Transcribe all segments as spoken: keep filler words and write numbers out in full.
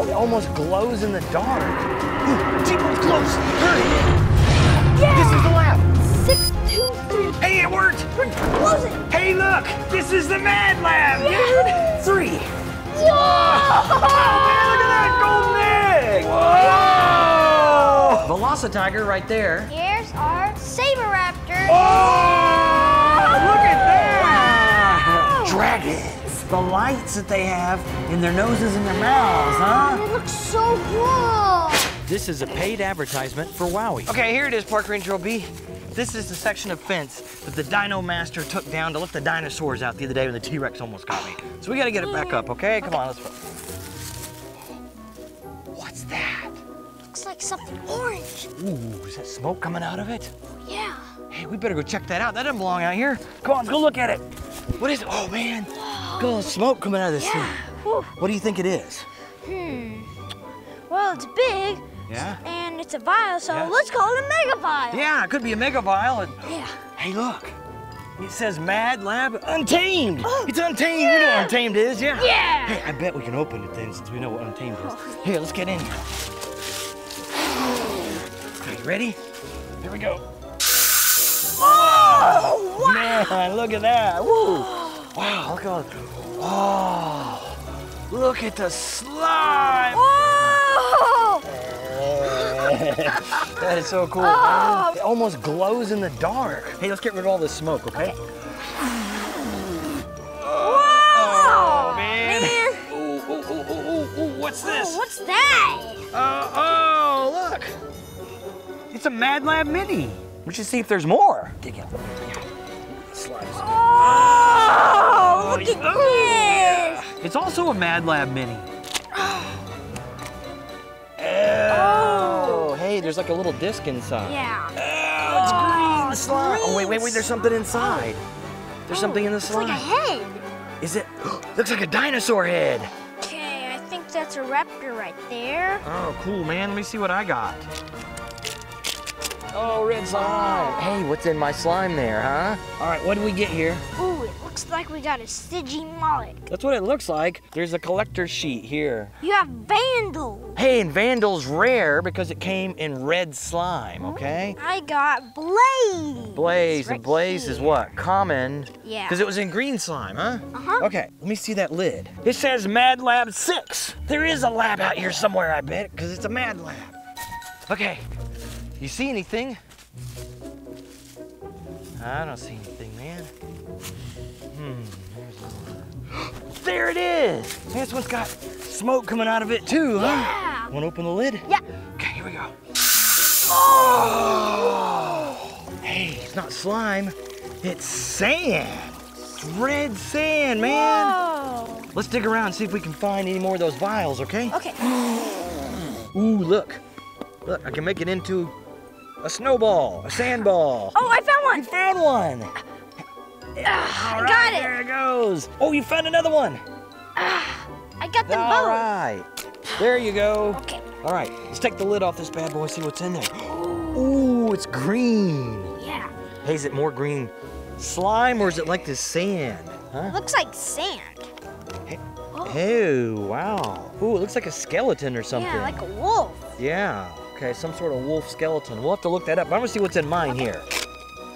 Oh, it almost glows in the dark. Ooh, deeper, close, hurry! Yeah! This is the lab! Six, two, three. Hey, it worked! We're closing! Hey, look! This is the Mad Lab! Yeah. Three! Whoa! Oh, man, look at that golden egg! Whoa! Whoa! Velocitiger right there. Here's our Saber Raptor. Oh! Look at that! Wow. Dragon! The lights that they have in their noses and their mouths, huh? It looks so cool. This is a paid advertisement for WowWee. Okay, here it is, Park Ranger L B. This is the section of fence that the Dino Master took down to let the dinosaurs out the other day when the T-Rex almost got me. So we gotta get it back up, okay? Come okay. on, let's go. What's that? Looks like something orange. Ooh, is that smoke coming out of it? Yeah. Hey, we better go check that out. That doesn't belong out here. Come on, let's go look at it. What is it? Oh, man. Look at all the smoke coming out of this yeah. thing. What do you think it is? Hmm. Well, it's big. Yeah. And it's a vial, so yeah. let's call it a mega vial. Yeah, it could be a mega vial. And... Yeah. Hey, look. It says Mad Lab Untamed. Oh, it's Untamed. Yeah. You know what Untamed is, yeah? Yeah. Hey, I bet we can open it then since we know what Untamed is. Oh. Here, let's get in here. Okay, ready? Here we go. Oh, wow. Man, look at that. Woo. Wow, look at all. Oh, look at the slime. Whoa. That is so cool. Oh. It almost glows in the dark. Hey, let's get rid of all this smoke, okay? okay. Whoa. Oh, man. man. Ooh, ooh, ooh, ooh, ooh, ooh. What's this? Oh, what's that? Uh, oh, look. It's a Mad Lab Mini. We should see if there's more. Dig in. Yeah. Slides. Oh, oh, look at oh, this! Yeah. It's also a Mad Lab Mini. Oh. oh, hey, there's like a little disc inside. Yeah. Oh, it's green. Oh, slime. Green. Oh, wait, wait, wait, there's something inside. Oh. There's oh, something in the slime. It's like a head. Is it? Looks like a dinosaur head. Okay, I think that's a raptor right there. Oh, cool, man. Let me see what I got. Oh, red slime. Oh. Hey, what's in my slime there, huh? All right, what do we get here? Ooh, it looks like we got a Stidgy Mullet. That's what it looks like. There's a collector sheet here. You have Vandal. Hey, and Vandal's rare because it came in red slime, okay? I got Blaze. Blaze, right and Blaze here. Is what? Common. Yeah. Because it was in green slime, huh? Uh-huh. Okay, let me see that lid. It says Mad Lab six. There is a lab out here somewhere, I bet, because it's a Mad Lab. Okay. You see anything? I don't see anything, man. Hmm. There it is! Man, this one's got smoke coming out of it too, huh? Yeah. Wanna open the lid? Yeah. Okay, here we go. Oh! Hey, it's not slime. It's sand. It's red sand, man. Whoa. Let's dig around and see if we can find any more of those vials, okay? Okay. Ooh, look. Look, I can make it into a snowball, a sandball. Oh, I found one. You found one. Uh, All right, I got it. There it goes. Oh, you found another one. Uh, I got them both. All right. There you go. Okay. All right, let's take the lid off this bad boy and see what's in there. Ooh, it's green. Yeah. Hey, is it more green slime or is it like this sand? Huh? It looks like sand. Hey. Oh. oh, wow. Ooh, it looks like a skeleton or something. Yeah, like a wolf. Yeah. Okay, some sort of wolf skeleton. We'll have to look that up. I'm gonna see what's in mine here.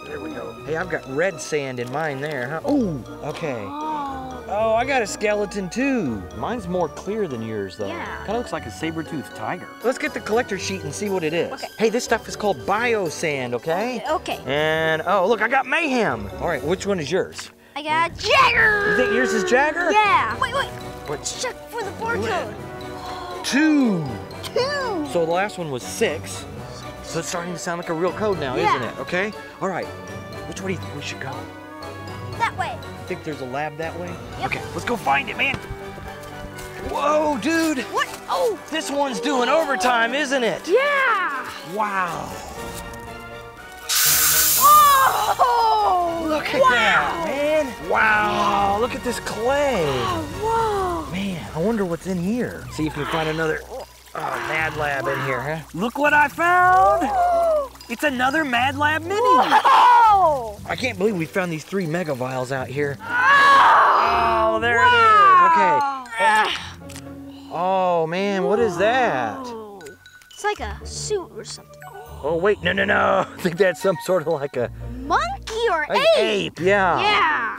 There we go. Hey, I've got red sand in mine there, huh? Ooh, okay. Oh. oh, I got a skeleton too. Mine's more clear than yours though. Yeah. Kinda looks like a saber-toothed tiger. Let's get the collector sheet and see what it is. Okay. Hey, this stuff is called biosand, okay? Okay. And, oh, look, I got Mayhem. All right, which one is yours? I got Jagger. You think yours is Jagger? Yeah. Wait, wait, let's check for the barcode. Two. Two. So the last one was six. So it's starting to sound like a real code now, yeah. isn't it? Okay. All right. Which way do you think we should go? That way. You think there's a lab that way? Yep. Okay. Let's go find it, man. Whoa, dude. What? Oh. This one's doing Whoa. overtime, isn't it? Yeah. Wow. Oh. Look at wow. that, man. Wow. Yeah. Look at this clay. Oh, whoa. Man, I wonder what's in here. See if we can find another. Oh, Mad Lab in here, huh? Look what I found! It's another Mad Lab Mini! Whoa. I can't believe we found these three mega vials out here. Oh, oh there wow. it is, okay. Oh, Oh man, what is that? It's like a suit or something. Oh wait, no, no, no. I think that's some sort of like a... monkey or like ape. ape. Yeah. Yeah.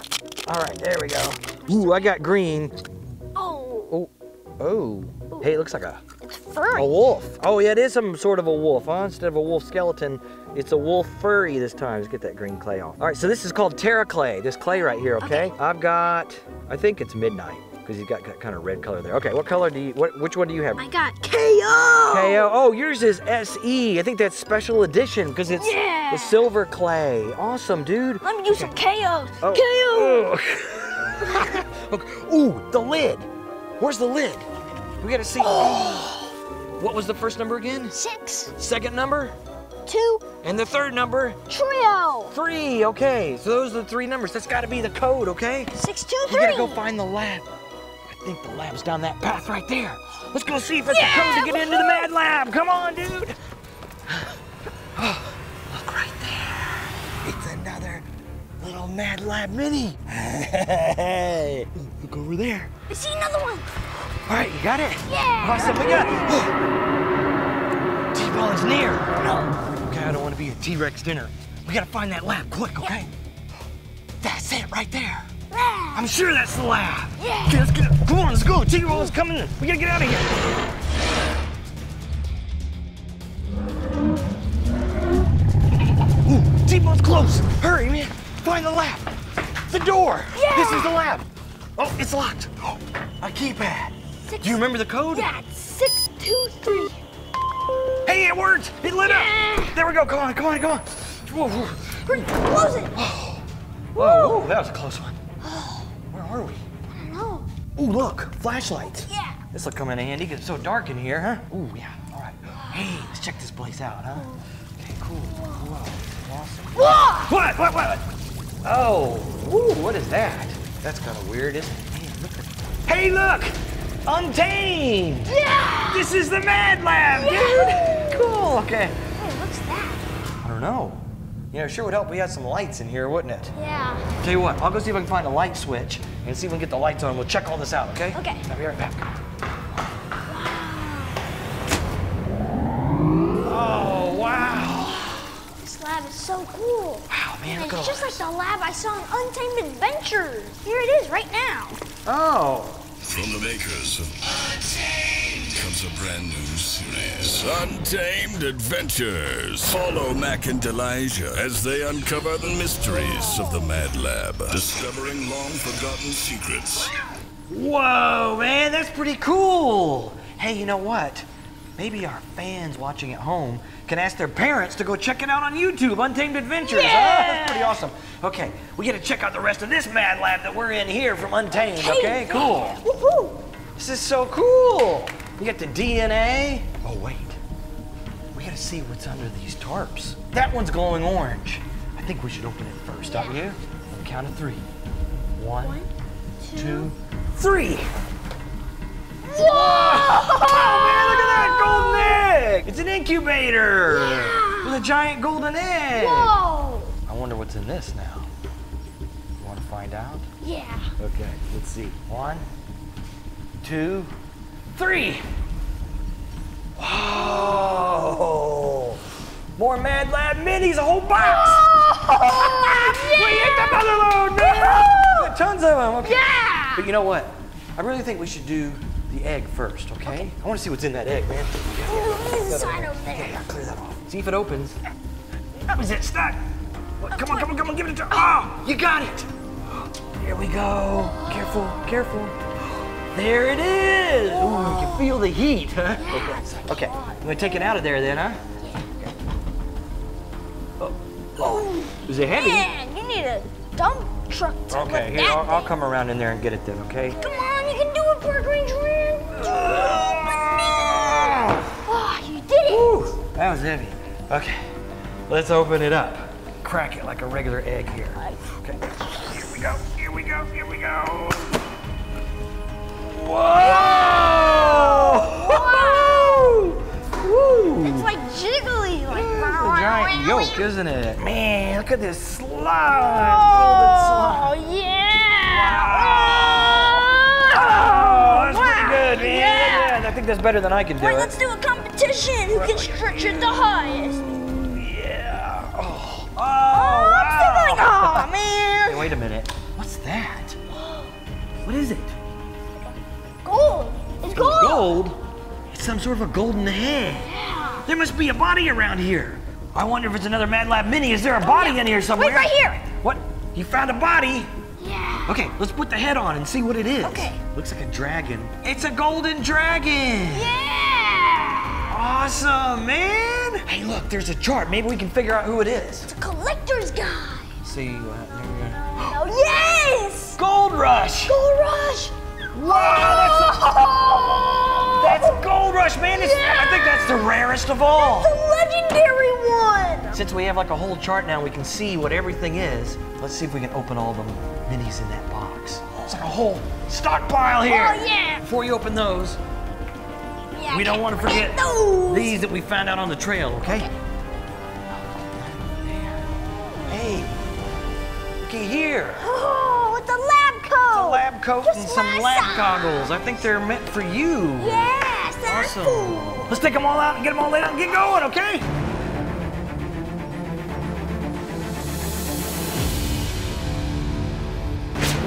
All right, there we go. Ooh, I got green. Oh. Oh. Oh. Hey, it looks like a... It's furry. A wolf. Oh yeah, it is some sort of a wolf, huh? Instead of a wolf skeleton, it's a wolf furry this time. Let's get that green clay off. All right, so this is called Terra Clay, this clay right here, okay? okay. I've got, I think it's Midnight, because you've got kind of red color there. Okay, what color do you, what, which one do you have? I got K O! K O, oh, yours is S E. I think that's special edition, because it's yeah. the silver clay. Awesome, dude. Let me do some K Os. Oh. K O! Oh. Okay. Ooh, the lid. Where's the lid? We gotta see. Oh. What was the first number again? Six. Second number? Two. And the third number? Trio. Three, okay. So those are the three numbers. That's gotta be the code, okay? Six, two, three. We gotta go find the lab. I think the lab's down that path right there. Let's go see if it's yeah, the code to get into the Mad Lab. Come on, dude. Oh, look right there. It's another little Mad Lab Mini. Hey, look over there. I see another one. All right, you got it? Yeah. Awesome, we got it. T-Ball is near. No. Okay, I don't want to be a T-Rex dinner. We gotta find that lab quick, okay? Yeah. That's it right there. Lab. I'm sure that's the lab. Yeah. Okay, let's get it. Come on, let's go. T-Ball is coming in. We gotta get out of here. Ooh, T-Ball's close. Hurry, man. Find the lab. The door. Yeah. This is the lab. Oh, it's locked. Oh, a keypad. Six, do you remember the code? Yeah, it's six, two, three. Hey, it worked! It lit yeah. up! There we go, come on, come on, come on. Whoa, whoa. Close it! Whoa. Whoa. Whoa, that was a close one. Where are we? I don't know. Ooh, look, flashlights. Yeah. This'll come in handy, because it's so dark in here, huh? Ooh, yeah, all right. Hey, let's check this place out, huh? Okay, cool, whoa, whoa. Awesome. Whoa! What, what, what? Oh, ooh, what is that? That's kind of weird, isn't it? Man, look at... Hey, look! Untamed! Yeah! This is the Mad Lab, yeah! dude! Cool, okay. Hey, what's that? I don't know. You know, it sure would help if we had some lights in here, wouldn't it? Yeah. Tell you what, I'll go see if I can find a light switch and see if we can get the lights on. We'll check all this out, okay? Okay. I'll be right back. Wow. Oh, wow. This lab is so cool. Wow, man, look at all this. It's just like the lab I saw in Untamed Adventures. Here it is right now. Oh. From the makers of Untamed comes a brand new series, Untamed Adventures. Follow Mac and Elijah as they uncover the mysteries of the Mad Lab, discovering long-forgotten secrets. Whoa, man, that's pretty cool. Hey, you know what? Maybe our fans watching at home can ask their parents to go check it out on YouTube, Untamed Adventures. Yeah! Oh, that's pretty awesome. Okay, we gotta check out the rest of this Mad Lab that we're in here from Untamed, okay? Cool. Woohoo! This is so cool. We got the D N A. Oh, wait. We gotta see what's under these tarps. That one's glowing orange. I think we should open it first, yeah. don't you? Count of three. One, One two, two, three. Whoa! Oh, man, look at that golden egg! It's an incubator yeah. with a giant golden egg. Whoa! I wonder what's in this now. You want to find out? Yeah. Okay, let's see. One, two, three. Whoa! More Mad Lab Minis, a whole box! Oh, yeah. We hit the motherload now! Tons of them. Okay. Yeah! But you know what? I really think we should do the egg first, okay? okay. I want to see what's in that egg, man. What is inside over there? Yeah, yeah, clear that off. See if it opens. That was it, stuck. What? Come on, come on, come on, give it a try. Oh, you got it. Here we go. Careful, careful. There it is. Ooh, you can feel the heat, huh? Okay, okay. I'm gonna take it out of there then, huh? Oh, oh. Is it heavy? Man, you need a dump truck to lift that thing. Okay, here, I'll, I'll come around in there and get it then, okay? Come on, you can do it, Park Ranger. Oh, you did it. Ooh, that was heavy. Okay. Let's open it up. Crack it like a regular egg here. Okay. Here we go, here we go, here we go. Whoa! Whoa! Woo! It's like jiggly. Like it's a giant yolk, isn't it? Man, look at this slime. Oh, golden slime. Yeah! Wow. Oh, that's wow. pretty good, man. Yeah. Yeah, the think that's better than I can do. Wait, it. Let's do a competition. Who can stretch it the highest? Yeah. Oh, oh, oh wow. I'm like, oh, man. Hey, wait a minute. What's that? What is it? Gold. It's gold. Gold? It's some sort of a golden head. Yeah. There must be a body around here. I wonder if it's another Mad Lab Mini. Is there a body oh, yeah. in here somewhere? Wait, right here. What? You found a body? Yeah. Okay, let's put the head on and see what it is. Okay. Looks like a dragon. It's a golden dragon. Yeah. Awesome, man. Hey, look, there's a chart. Maybe we can figure out who it is. It's a collector's guide. See what happens. Oh, yes. Gold Rush. Gold Rush. Wow, that's, that's Gold Rush, man. It's, yeah. I think that's the rarest of all. That's the legendary one. Since we have like a whole chart now, we can see what everything is. Let's see if we can open all the minis in that box. It's like a whole stockpile here. Oh, yeah. Before you open those, yeah, we don't want to forget those. These that we found out on the trail, okay? okay. Hey, looky here. Oh, it's a lab coat. It's a lab coat Just and some lab size. goggles. I think they're meant for you. Yes, that's awesome. Cool. Let's take them all out and get them all laid out and get going, okay?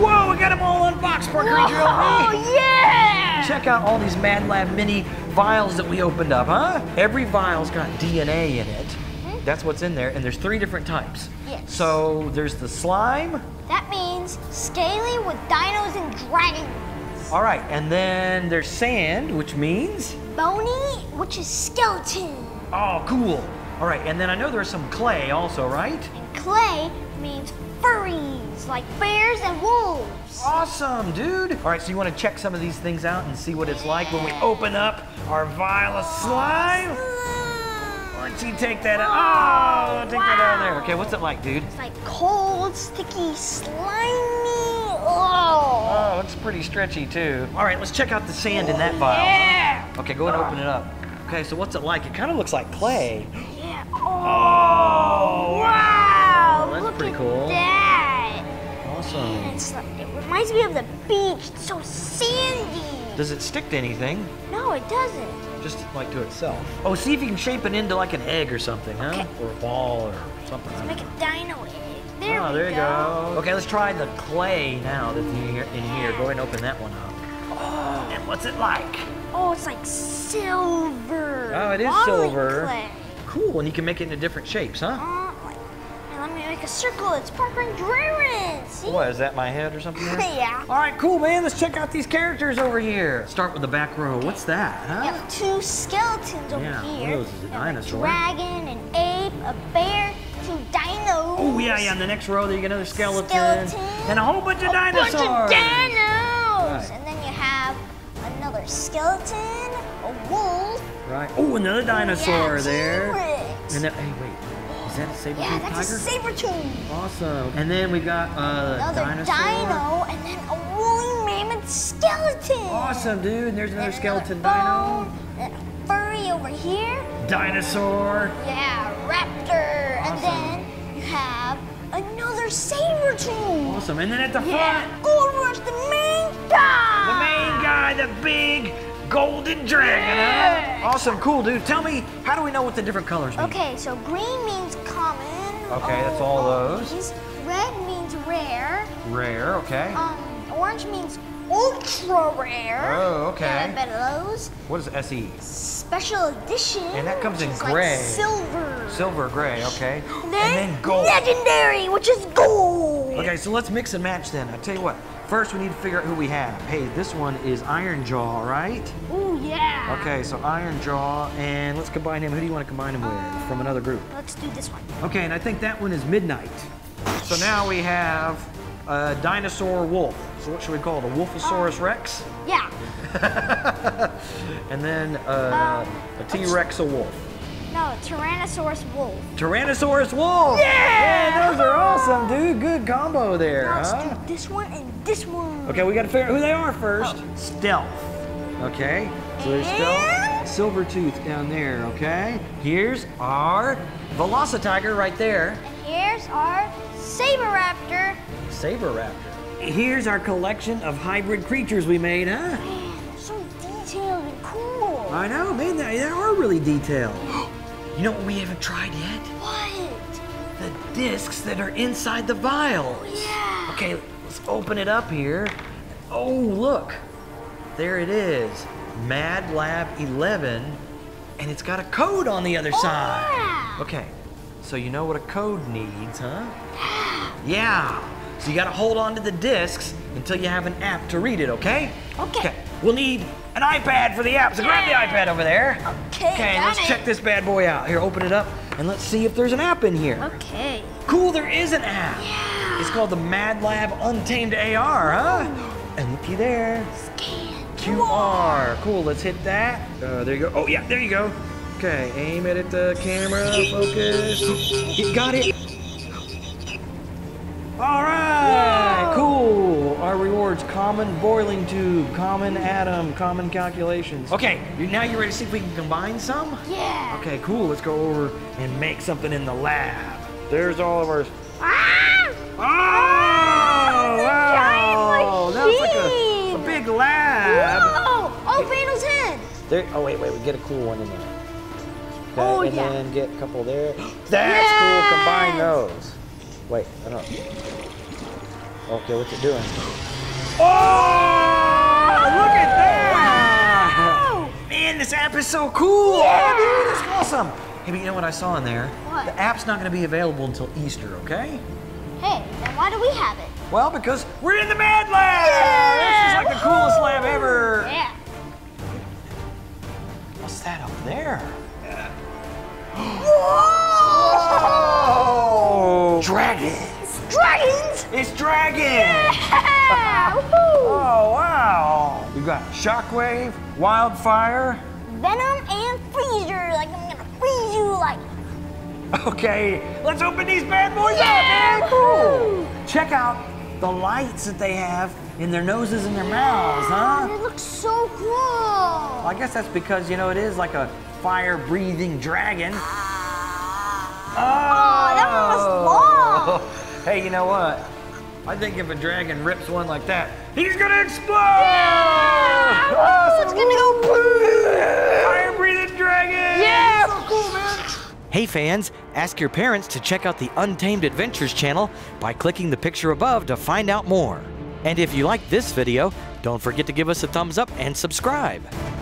Whoa, we got them all unboxed, Park Ranger L B. Oh, yeah! Check out all these Mad Lab Mini vials that we opened up, huh? Every vial's got D N A in it. Mm-hmm. That's what's in there, and there's three different types. Yes. So there's the slime. That means scaly with dinos and dragons. All right, and then there's sand, which means? Bony, which is skeleton. Oh, cool. All right, and then I know there's some clay also, right? And clay means furries, like bears and wolves. Awesome, dude. All right, so you want to check some of these things out and see what it's like when we open up our vial of slime? Once you take that out, oh, take wow. that out of there. Okay, what's it like, dude? It's like cold, sticky, slimy. Oh, oh it's pretty stretchy, too. All right, let's check out the sand oh, in that vial. Yeah. Huh? Okay, go ahead and open it up. Okay, so what's it like? It kind of looks like clay. Yeah. Oh, oh wow. That's pretty cool. That. Awesome. Man, it's like, it reminds me of the beach. It's so sandy. Does it stick to anything? No, it doesn't. Just like to itself. Oh, see if you can shape it into like an egg or something, huh? Okay. Or a ball or something. Let's make a dino egg. There oh, we there you go. go. Okay, let's try the clay now that's in here. Yeah. Go ahead and open that one up. Oh, and what's it like? Oh, it's like silver. Oh, it is silver. Clay. Cool, and you can make it into different shapes, huh? Um, a circle, it's Park Ranger. See? What, is that my head or something? Yeah. All right, cool, man. Let's check out these characters over here. Start with the back row. What's that, huh? We have two skeletons over yeah, here. Yeah, one of those is a dinosaur. A dragon, an ape, a bear, two dinos. Oh, yeah, yeah. In the next row, there you get another skeleton. skeleton and a whole bunch of a dinosaurs. A bunch of dinos. Right. And then you have another skeleton, a wolf. Right. Oh, another dinosaur yeah, there. And then, hey, wait. Is that a Saber yeah, that's tiger? a Silvertooth. Awesome. And then we got uh, another dinosaur. dino, and then a woolly mammoth skeleton. Awesome, dude. And there's another and skeleton another bone, dino. And a furry over here. Dinosaur. Yeah, raptor. Awesome. And then you have another Silvertooth. Awesome. And then at the yeah. front, Gold Rush, the main guy. The main guy, the big golden dragon, yeah. huh? Awesome, cool, dude. Tell me, how do we know what the different colors mean? Okay, so green means common. Okay, that's all those. These. Red means rare. Rare, okay. Um, orange means ultra rare. Oh, okay. Yeah, I bet those. What is S E? Special edition. And that comes in gray. Like silver. Silver gray, okay. And then, and then gold. Legendary, which is gold. Okay, so let's mix and match then. I tell you what. First, we need to figure out who we have. Hey, this one is Iron Jaw, right? Ooh, yeah. Okay, so Iron Jaw, and let's combine him. Who do you want to combine him with um, from another group? Let's do this one. Okay, and I think that one is Midnight. So now we have a dinosaur wolf. So what should we call it? A Wolfosaurus um, Rex? Yeah. And then uh, um, a T-Rex a wolf. No, Tyrannosaurus wolf. Tyrannosaurus wolf! Yeah! Yeah, those are awesome, dude. Good combo there, now let's huh? do this one and this one. Okay, we gotta figure out who they are first. Oh. Stealth. Okay, so there's and... Stealth. Silvertooth down there, okay? Here's our Velocitiger right there. And here's our Saber Raptor. Saber Raptor. Here's our collection of hybrid creatures we made, huh? Man, so deep. detailed and cool. I know, man, they, they are really detailed. You know what we haven't tried yet? What? The discs that are inside the vials. Oh, yeah. Okay, let's open it up here. Oh, look. There it is. Mad Lab eleven, and it's got a code on the other oh, side. Yeah. Okay, so you know what a code needs, huh? Yeah. So you gotta hold on to the discs until you have an app to read it, okay? Okay. Okay. We'll need an iPad for the app, so grab the iPad over there. Okay, Okay, let's it. check this bad boy out. Here, open it up, and let's see if there's an app in here. Okay. Cool, there is an app. Yeah. It's called the Mad Lab Untamed A R, huh? Oh. And looky there. Scan Q R. Cool, let's hit that. Uh, there you go. Oh, yeah, there you go. Okay, aim it at the camera, focus. You got it. All right, Whoa. Cool. Our rewards, common boiling tube, common atom, common calculations. Okay, now you're ready to see if we can combine some? Yeah. Okay, cool, let's go over and make something in the lab. There's all of our... Ah! Oh, wow. That was like a, a big lab. Whoa, oh, Vandal's head. There, oh, wait, wait, we get a cool one in there. Okay, oh, and yeah. And then get a couple there. That's yes. cool, combine those. Wait, I don't know. Okay, what's it doing? Oh! Look at that! Wow. Man, this app is so cool! Yeah. Oh, dude, that's awesome! Hey, but you know what I saw in there? What? The app's not going to be available until Easter, okay? Hey, then why do we have it? Well, because we're in the Mad Lab! Yeah. This is like the coolest lab ever! Yeah. What's that up there? Uh. Whoa! Whoa. Dragons! Dragons! It's dragons! Yeah! Oh, wow! We've got Shockwave, Wildfire, Venom, and Freezer. Like, I'm gonna freeze you like. Okay, let's open these bad boys yeah! up, man! Cool! Check out the lights that they have in their noses and their yeah, mouths, huh? They look so cool! Well, I guess that's because, you know, it is like a fire-breathing dragon. Oh, oh, that one was long. Hey, you know what? I think if a dragon rips one like that, he's gonna explode! Yeah! Oh, it's gonna go boom! Fire-breathing dragon! Yeah! So cool, man! Hey fans, ask your parents to check out the Untamed Adventures channel by clicking the picture above to find out more. And if you liked this video, don't forget to give us a thumbs up and subscribe.